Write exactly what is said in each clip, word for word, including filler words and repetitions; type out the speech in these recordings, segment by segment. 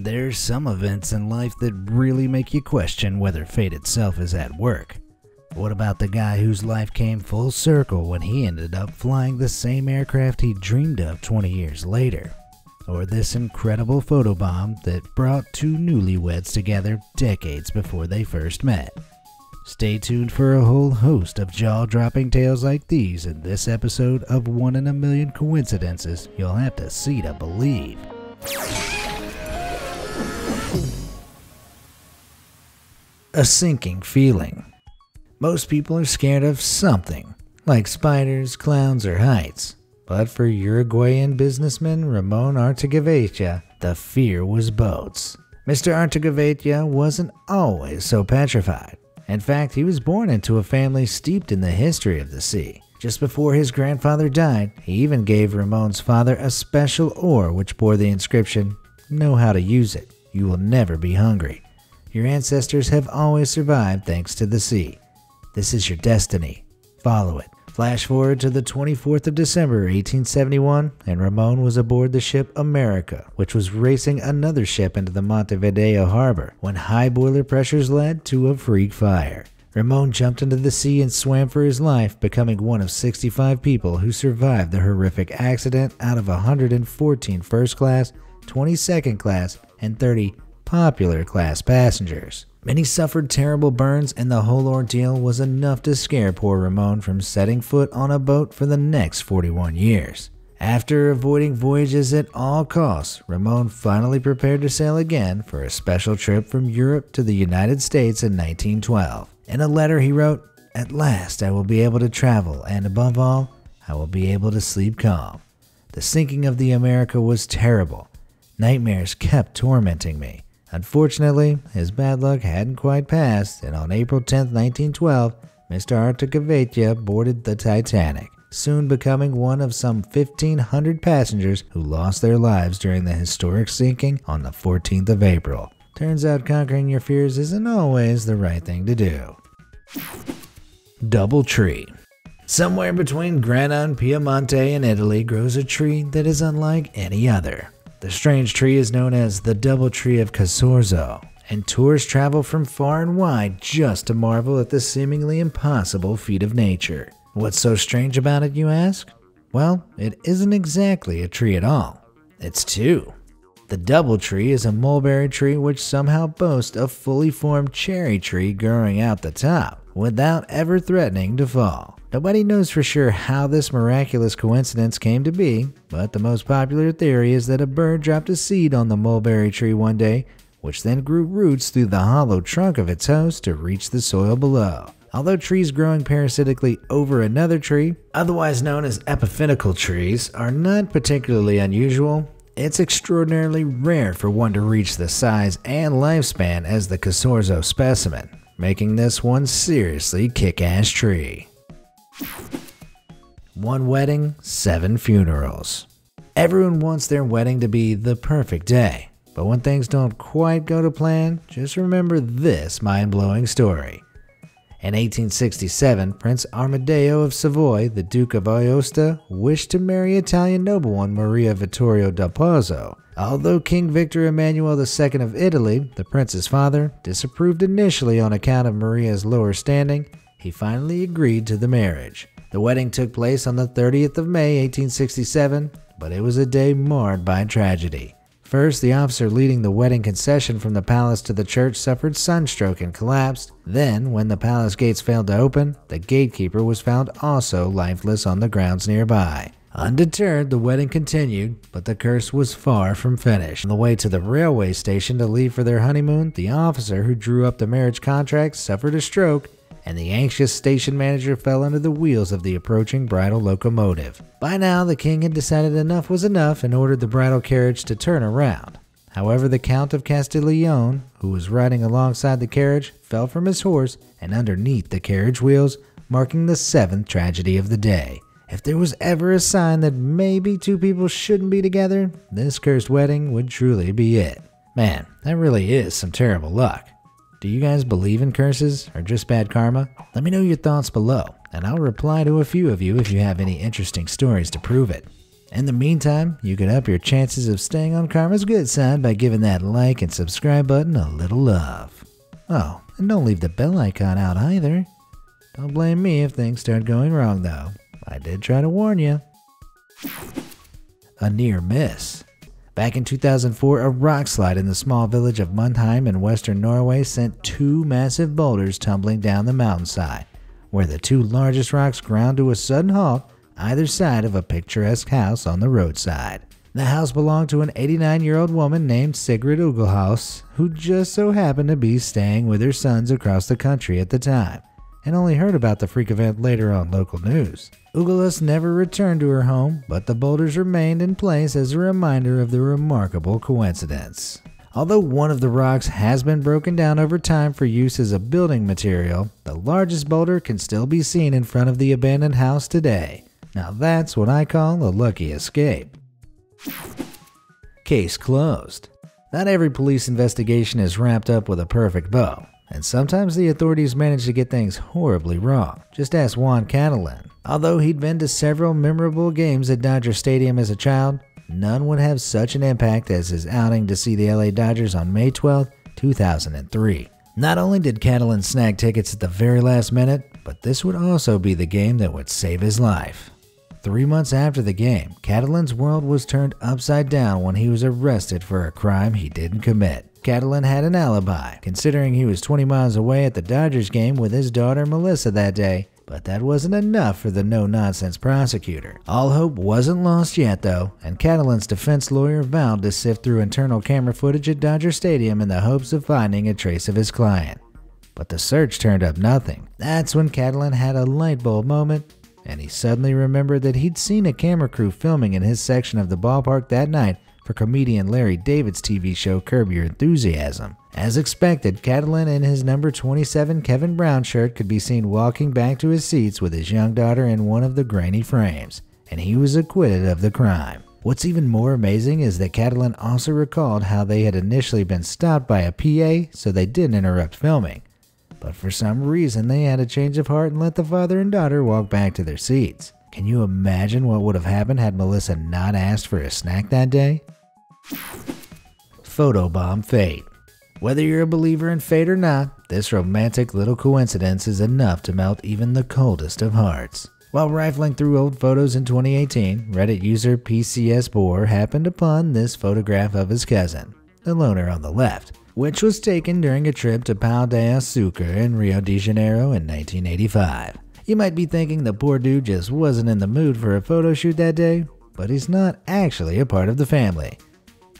There's some events in life that really make you question whether fate itself is at work. What about the guy whose life came full circle when he ended up flying the same aircraft he dreamed of twenty years later? Or this incredible photobomb that brought two newlyweds together decades before they first met? Stay tuned for a whole host of jaw-dropping tales like these in this episode of One in a Million Coincidences You'll Have to See to Believe. A sinking feeling. Most people are scared of something, like spiders, clowns, or heights. But for Uruguayan businessman Ramón Artagaveytia, the fear was boats. Mister Artagaveytia wasn't always so petrified. In fact, he was born into a family steeped in the history of the sea. Just before his grandfather died, he even gave Ramon's father a special oar which bore the inscription, "Know how to use it. You will never be hungry. Your ancestors have always survived thanks to the sea. This is your destiny. Follow it." Flash forward to the twenty-fourth of December eighteen seventy-one, and Ramon was aboard the ship America, which was racing another ship into the Montevideo harbor, when high boiler pressures led to a freak fire. Ramon jumped into the sea and swam for his life, becoming one of sixty-five people who survived the horrific accident out of one hundred fourteen first class, twenty second class, and thirty popular class passengers. Many suffered terrible burns, and the whole ordeal was enough to scare poor Ramon from setting foot on a boat for the next forty-one years. After avoiding voyages at all costs, Ramon finally prepared to sail again for a special trip from Europe to the United States in nineteen twelve. In a letter he wrote, "At last I will be able to travel, and above all, I will be able to sleep calm. The sinking of the America was terrible. Nightmares kept tormenting me." Unfortunately, his bad luck hadn't quite passed, and on April tenth, nineteen twelve, Mister Artagaveytia boarded the Titanic, soon becoming one of some fifteen hundred passengers who lost their lives during the historic sinking on the fourteenth of April. Turns out conquering your fears isn't always the right thing to do. Double Tree. Somewhere between Grana and Piemonte in Italy grows a tree that is unlike any other. The strange tree is known as the Double Tree of Casorzo, and tourists travel from far and wide just to marvel at this seemingly impossible feat of nature. What's so strange about it, you ask? Well, it isn't exactly a tree at all. It's two. The Double Tree is a mulberry tree which somehow boasts a fully formed cherry tree growing out the top, without ever threatening to fall. Nobody knows for sure how this miraculous coincidence came to be, but the most popular theory is that a bird dropped a seed on the mulberry tree one day, which then grew roots through the hollow trunk of its host to reach the soil below. Although trees growing parasitically over another tree, otherwise known as epiphytical trees, are not particularly unusual, it's extraordinarily rare for one to reach the size and lifespan as the Casorzo specimen, making this one seriously kick-ass tree. One wedding, seven funerals. Everyone wants their wedding to be the perfect day, but when things don't quite go to plan, just remember this mind-blowing story. In eighteen sixty-seven, Prince Amedeo of Savoy, the Duke of Aosta, wished to marry Italian noblewoman Maria Vittorio del Pozzo. Although King Victor Emmanuel the Second of Italy, the prince's father, disapproved initially on account of Maria's lower standing, he finally agreed to the marriage. The wedding took place on the thirtieth of May, eighteen sixty-seven, but it was a day marred by tragedy. First, the officer leading the wedding procession from the palace to the church suffered sunstroke and collapsed. Then, when the palace gates failed to open, the gatekeeper was found also lifeless on the grounds nearby. Undeterred, the wedding continued, but the curse was far from finished. On the way to the railway station to leave for their honeymoon, the officer who drew up the marriage contract suffered a stroke, and the anxious station manager fell under the wheels of the approaching bridal locomotive. By now, the king had decided enough was enough and ordered the bridal carriage to turn around. However, the Count of Castiglione, who was riding alongside the carriage, fell from his horse and underneath the carriage wheels, marking the seventh tragedy of the day. If there was ever a sign that maybe two people shouldn't be together, this cursed wedding would truly be it. Man, that really is some terrible luck. Do you guys believe in curses or just bad karma? Let me know your thoughts below, and I'll reply to a few of you if you have any interesting stories to prove it. In the meantime, you could up your chances of staying on Karma's good side by giving that like and subscribe button a little love. Oh, and don't leave the bell icon out either. Don't blame me if things start going wrong though. I did try to warn you. A near miss. Back in two thousand four, a rock slide in the small village of Mundheim in western Norway sent two massive boulders tumbling down the mountainside, where the two largest rocks ground to a sudden halt either side of a picturesque house on the roadside. The house belonged to an eighty-nine-year-old woman named Sigrid Ugelhaus, who just so happened to be staying with her sons across the country at the time, and only heard about the freak event later on local news. Ugelhaus never returned to her home, but the boulders remained in place as a reminder of the remarkable coincidence. Although one of the rocks has been broken down over time for use as a building material, the largest boulder can still be seen in front of the abandoned house today. Now that's what I call a lucky escape. Case closed. Not every police investigation is wrapped up with a perfect bow, and sometimes the authorities manage to get things horribly wrong. Just ask Juan Catalan. Although he'd been to several memorable games at Dodger Stadium as a child, none would have such an impact as his outing to see the L A Dodgers on May twelfth, two thousand three. Not only did Catalan snag tickets at the very last minute, but this would also be the game that would save his life. Three months after the game, Catalan's world was turned upside down when he was arrested for a crime he didn't commit. Catalan had an alibi, considering he was twenty miles away at the Dodgers game with his daughter Melissa that day, but that wasn't enough for the no-nonsense prosecutor. All hope wasn't lost yet, though, and Catalan's defense lawyer vowed to sift through internal camera footage at Dodger Stadium in the hopes of finding a trace of his client. But the search turned up nothing. That's when Catalan had a light bulb moment, and he suddenly remembered that he'd seen a camera crew filming in his section of the ballpark that night for comedian Larry David's T V show Curb Your Enthusiasm. As expected, Catalan in his number twenty-seven Kevin Brown shirt could be seen walking back to his seats with his young daughter in one of the grainy frames, and he was acquitted of the crime. What's even more amazing is that Catalan also recalled how they had initially been stopped by a P A, so they didn't interrupt filming. But for some reason, they had a change of heart and let the father and daughter walk back to their seats. Can you imagine what would have happened had Melissa not asked for a snack that day? Photobomb fate. Whether you're a believer in fate or not, this romantic little coincidence is enough to melt even the coldest of hearts. While rifling through old photos in twenty eighteen, Reddit user PCSBohr happened upon this photograph of his cousin, the loner on the left, which was taken during a trip to Pão de Açúcar in Rio de Janeiro in nineteen eighty-five. You might be thinking the poor dude just wasn't in the mood for a photo shoot that day, but he's not actually a part of the family.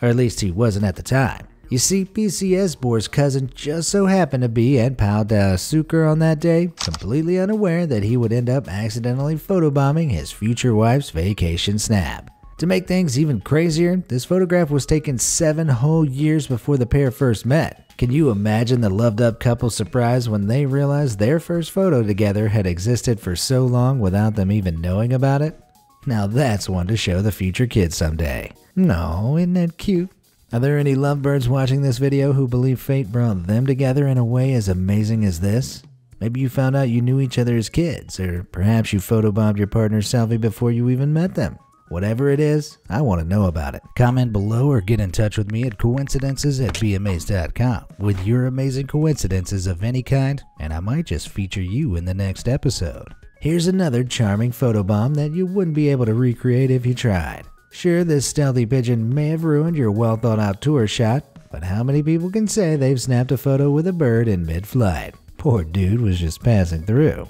Or at least he wasn't at the time. You see, PCSBohr's cousin just so happened to be at Pão de Açúcar on that day, completely unaware that he would end up accidentally photobombing his future wife's vacation snap. To make things even crazier, this photograph was taken seven whole years before the pair first met. Can you imagine the loved-up couple's surprise when they realized their first photo together had existed for so long without them even knowing about it? Now that's one to show the future kids someday. No, isn't that cute? Are there any lovebirds watching this video who believe fate brought them together in a way as amazing as this? Maybe you found out you knew each other as kids, or perhaps you photobombed your partner's selfie before you even met them. Whatever it is, I want to know about it. Comment below or get in touch with me at coincidences at b amazed dot com with your amazing coincidences of any kind, and I might just feature you in the next episode. Here's another charming photobomb that you wouldn't be able to recreate if you tried. Sure, this stealthy pigeon may have ruined your well-thought-out tour shot, but how many people can say they've snapped a photo with a bird in mid-flight? Poor dude was just passing through.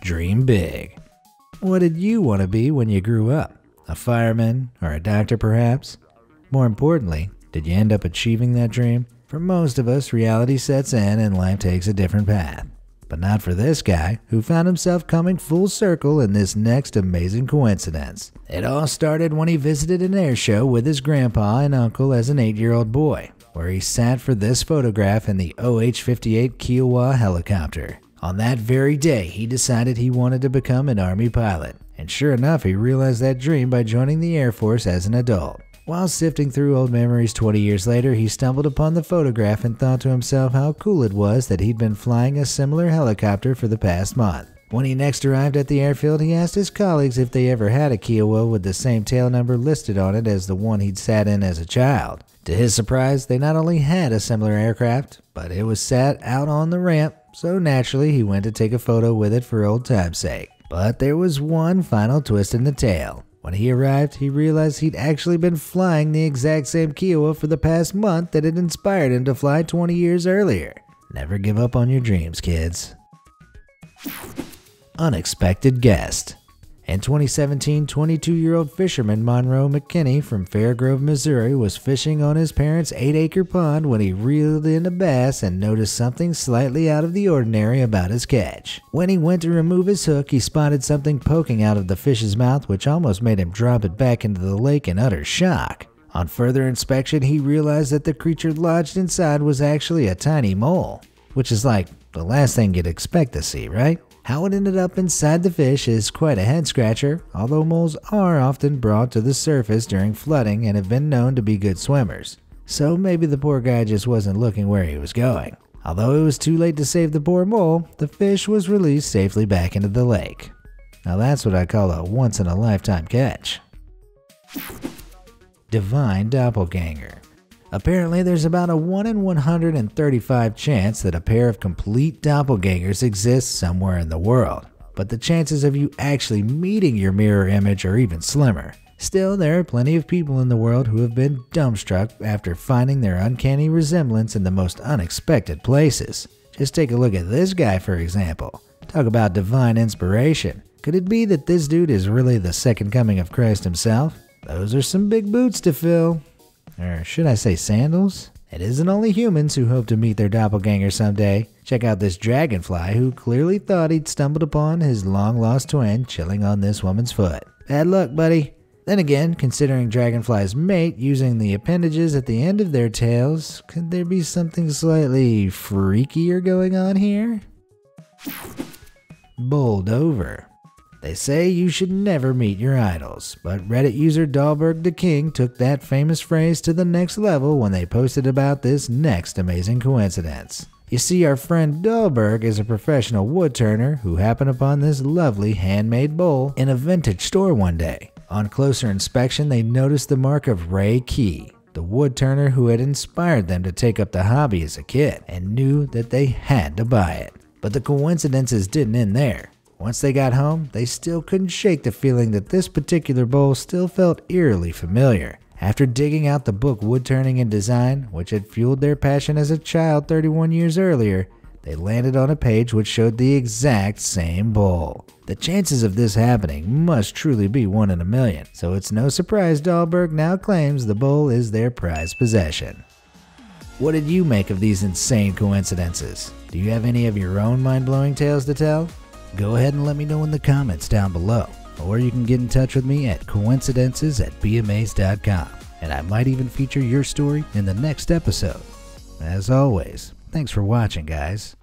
Dream big. What did you want to be when you grew up? A fireman or a doctor perhaps? More importantly, did you end up achieving that dream? For most of us, reality sets in and life takes a different path. But not for this guy, who found himself coming full circle in this next amazing coincidence. It all started when he visited an air show with his grandpa and uncle as an eight-year-old boy, where he sat for this photograph in the O H fifty-eight Kiowa helicopter. On that very day, he decided he wanted to become an Army pilot, and sure enough, he realized that dream by joining the Air Force as an adult. While sifting through old memories twenty years later, he stumbled upon the photograph and thought to himself how cool it was that he'd been flying a similar helicopter for the past month. When he next arrived at the airfield, he asked his colleagues if they ever had a Kiowa with the same tail number listed on it as the one he'd sat in as a child. To his surprise, they not only had a similar aircraft, but it was sat out on the ramp, so naturally he went to take a photo with it for old time's sake. But there was one final twist in the tale. When he arrived, he realized he'd actually been flying the exact same Kiowa for the past month that had inspired him to fly twenty years earlier. Never give up on your dreams, kids. Unexpected guest. In twenty seventeen, twenty-two-year-old fisherman Monroe McKinney from Fairgrove, Missouri was fishing on his parents' eight-acre pond when he reeled in a bass and noticed something slightly out of the ordinary about his catch. When he went to remove his hook, he spotted something poking out of the fish's mouth, which almost made him drop it back into the lake in utter shock. On further inspection, he realized that the creature lodged inside was actually a tiny mole, which is like the last thing you'd expect to see, right? How it ended up inside the fish is quite a head-scratcher, although moles are often brought to the surface during flooding and have been known to be good swimmers. So maybe the poor guy just wasn't looking where he was going. Although it was too late to save the poor mole, the fish was released safely back into the lake. Now that's what I call a once-in-a-lifetime catch. Divine doppelganger. Apparently, there's about a one in one hundred thirty-five chance that a pair of complete doppelgangers exists somewhere in the world, but the chances of you actually meeting your mirror image are even slimmer. Still, there are plenty of people in the world who have been dumbstruck after finding their uncanny resemblance in the most unexpected places. Just take a look at this guy, for example. Talk about divine inspiration. Could it be that this dude is really the second coming of Christ himself? Those are some big boots to fill. Or should I say sandals? It isn't only humans who hope to meet their doppelganger someday. Check out this dragonfly who clearly thought he'd stumbled upon his long-lost twin chilling on this woman's foot. Bad luck, buddy. Then again, considering dragonflies mate using the appendages at the end of their tails, could there be something slightly freakier going on here? Bowled over. They say you should never meet your idols, but Reddit user Dahlberg the King took that famous phrase to the next level when they posted about this next amazing coincidence. You see, our friend Dahlberg is a professional wood turner who happened upon this lovely handmade bowl in a vintage store one day. On closer inspection, they noticed the mark of Ray Key, the wood turner who had inspired them to take up the hobby as a kid, and knew that they had to buy it. But the coincidences didn't end there. Once they got home, they still couldn't shake the feeling that this particular bowl still felt eerily familiar. After digging out the book Wood Turning and Design, which had fueled their passion as a child thirty-one years earlier, they landed on a page which showed the exact same bowl. The chances of this happening must truly be one in a million, so it's no surprise Dahlberg now claims the bowl is their prized possession. What did you make of these insane coincidences? Do you have any of your own mind-blowing tales to tell? Go ahead and let me know in the comments down below, or you can get in touch with me at coincidences at b amazed dot com, and I might even feature your story in the next episode. As always, thanks for watching, guys.